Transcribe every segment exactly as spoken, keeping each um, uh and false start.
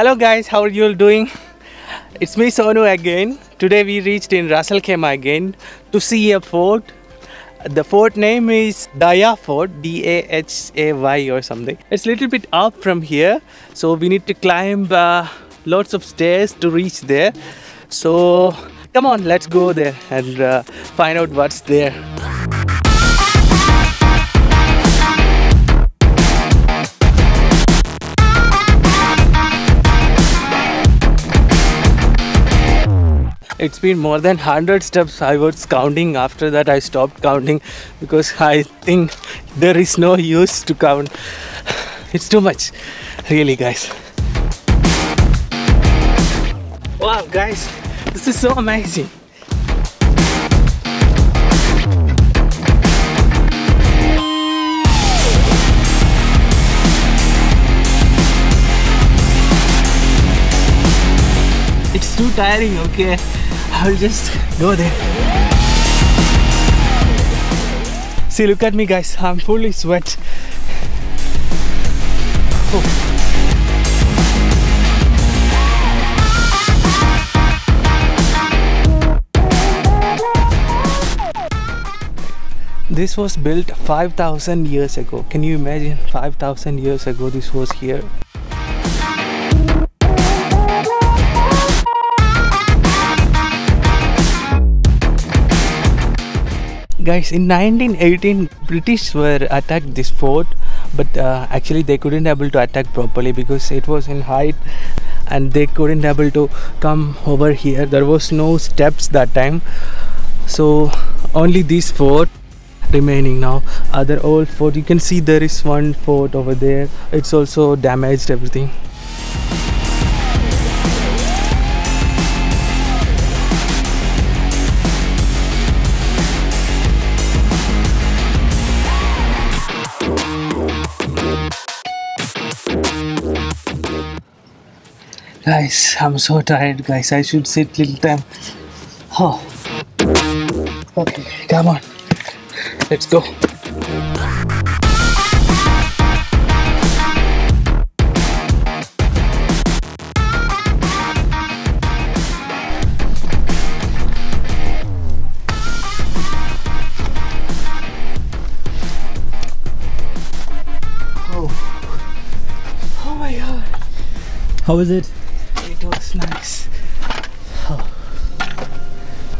Hello guys, how are you doing? It's me Sonu again. Today we reached in Ras Al Khaimah again to see a fort. The fort name is Dhayah Fort, D A H A Y or something. It's a little bit up from here, so we need to climb uh, lots of stairs to reach there. So come on, let's go there and uh, find out what's there. It's been more than one hundred steps. I was counting. After that I stopped counting because I think there is no use to count. It's too much, really guys. Wow guys, this is so amazing. It's too tiring, okay? I'll just go there. See, look at me guys, I'm fully sweat. Oh. This was built five thousand years ago. Can you imagine? five thousand years ago this was here. Guys, in nineteen eighteen, British were attacked this fort, but uh, actually they couldn't able to attack properly because it was in height and they couldn't able to come over here. There was no steps that time, so only this fort remaining now. Other old fort, you can see there is one fort over there. It's also damaged everything. Guys, I'm so tired guys, I should sit little time. Oh. Okay, come on. Let's go. Oh. Oh my god. How is it? It was nice. Oh.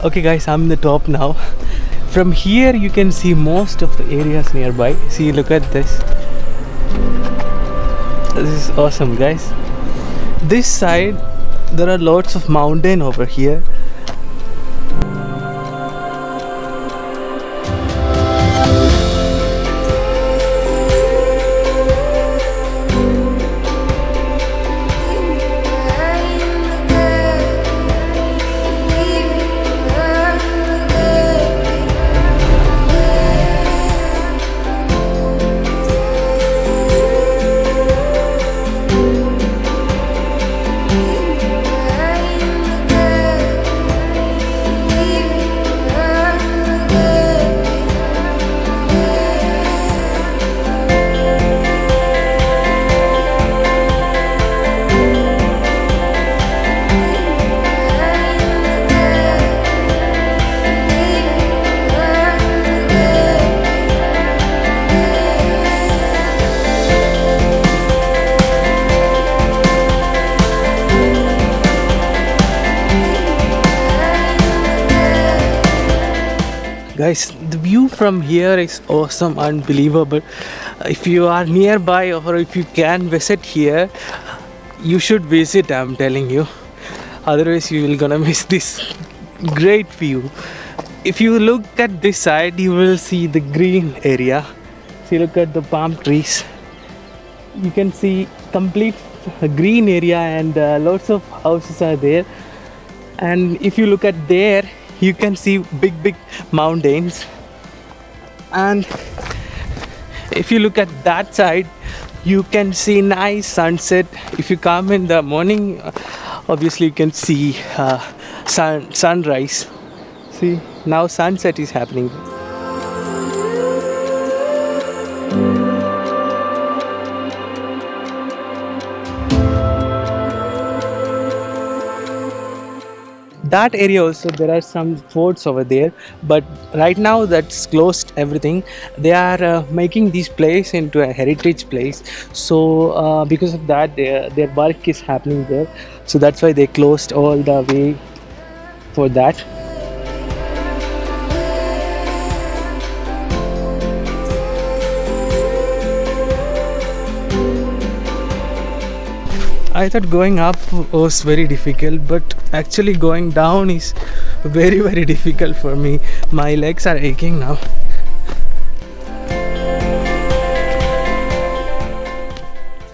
Okay guys, I'm in the top now. From here you can see most of the areas nearby. See, look at this. This is awesome guys. This side there are lots of mountain over here. Guys, the view from here is awesome, unbelievable. If you are nearby or if you can visit here, you should visit, I'm telling you. Otherwise you will gonna miss this great view. If you look at this side, you will see the green area. See, look at the palm trees. You can see complete green area and uh, lots of houses are there. And if you look at there, you can see big big mountains. And if you look at that side, you can see nice sunset. If you come in the morning, obviously you can see uh, sun sunrise. See, now sunset is happening. that area also there are some forts over there, but right now that's closed everything. They are uh, making this place into a heritage place, so uh, because of that their, their work is happening there, so that's why they closed all the way for that. I thought going up was very difficult, but actually going down is very very difficult for me. My legs are aching now.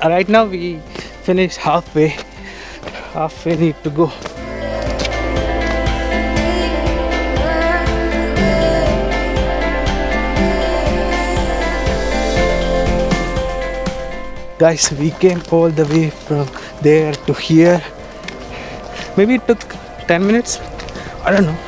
Right now we finished halfway. Halfway need to go. Guys, we came all the way from there to here. Maybe it took ten minutes, I don't know.